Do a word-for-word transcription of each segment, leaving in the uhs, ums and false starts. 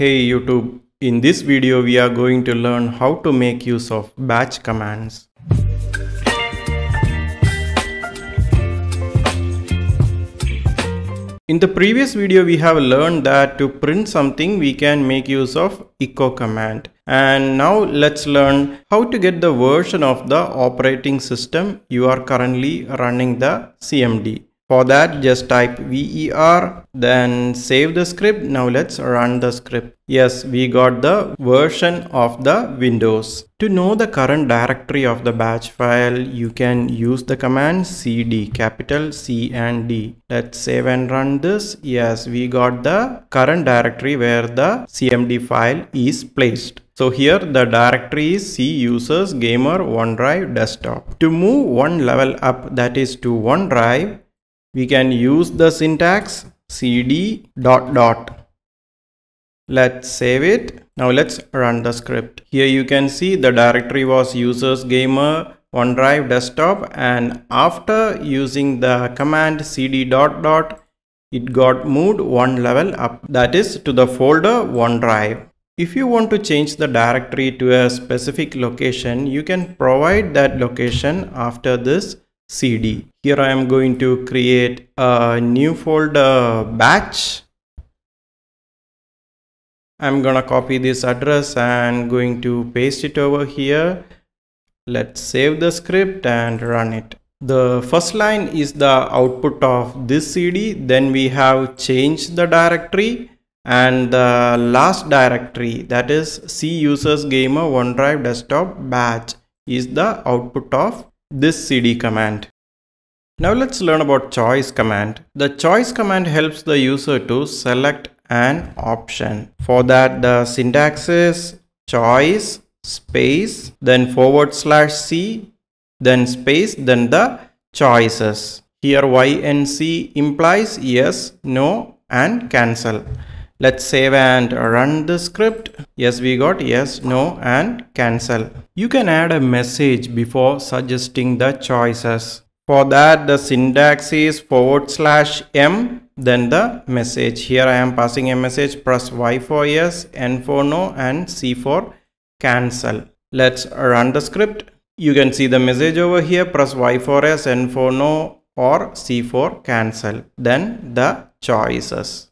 Hey YouTube, in this video we are going to learn how to make use of batch commands. In the previous video we have learned that to print something we can make use of echo command. And now let's learn how to get the version of the operating system you are currently running the C M D. For that, just type V E R, then save the script. Now let's run the script. Yes, we got the version of the Windows. To know the current directory of the batch file, you can use the command C D, capital C and D. Let's save and run this. Yes, we got the current directory where the C M D file is placed. So here the directory is C users gamer OneDrive desktop. To move one level up, that is to OneDrive, we can use the syntax C D dot dot. Let's save it. Now let's run the script. Here you can see the directory was users gamer OneDrive desktop, and after using the command C D dot dot, it got moved one level up, that is to the folder OneDrive. If you want to change the directory to a specific location, you can provide that location after this C D. Here I am going to create a new folder batch. I'm gonna copy this address and going to paste it over here. Let's save the script and run it. The first line is the output of this C D. Then we have changed the directory and the last directory, that is C users gamer OneDrive desktop batch, is the output of this C D command. Now let's learn about choice command. The choice command helps the user to select an option. For that, the syntax is choice space then forward slash C then space then the choices. Here Y N C implies yes, no and cancel. Let's save and run the script. Yes, we got yes, no, and cancel. You can add a message before suggesting the choices. For that, the syntax is forward slash M, then the message. Here I am passing a message, press Y for yes, N for no, and C for cancel. Let's run the script. You can see the message over here, press Y for yes, N for no, or C for cancel. Then the choices.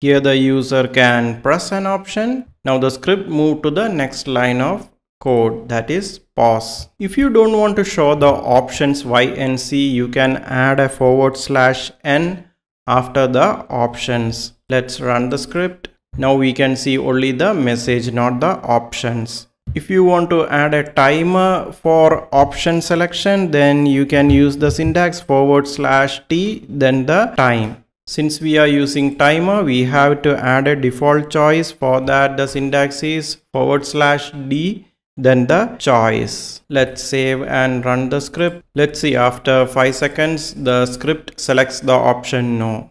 Here the user can press an option. Now the script moves to the next line of code, that is pause. If you don't want to show the options Y N C, you can add a forward slash N after the options. Let's run the script. Now we can see only the message, not the options. If you want to add a timer for option selection, then you can use the syntax forward slash T, then the time. Since we are using timer, we have to add a default choice. For that, the syntax is forward slash D, then the choice. Let's save and run the script. Let's see, after five seconds, the script selects the option no.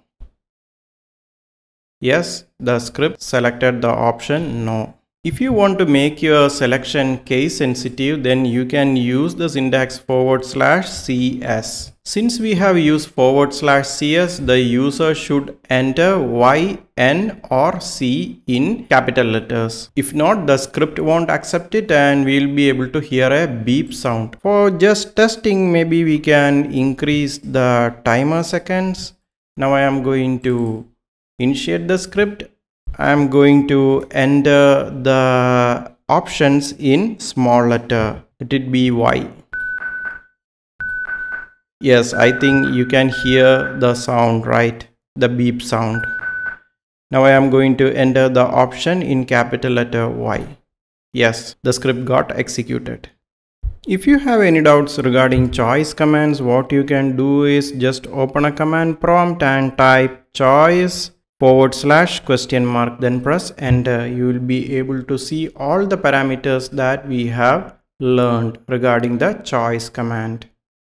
Yes, the script selected the option no. If you want to make your selection case sensitive, then you can use the syntax forward slash C S. Since we have used forward slash C S, the user should enter Y, N or C in capital letters. If not, the script won't accept it and we'll be able to hear a beep sound. For just testing, maybe we can increase the timer seconds. Now I am going to initiate the script. I am going to enter the options in small letter. Let it be Y. Yes, I think you can hear the sound, right? The beep sound. Now I am going to enter the option in capital letter Y. Yes, the script got executed. If you have any doubts regarding choice commands, what you can do is just open a command prompt and type choice forward slash question mark, then press enter. You will be able to see all the parameters that we have learned regarding the choice command.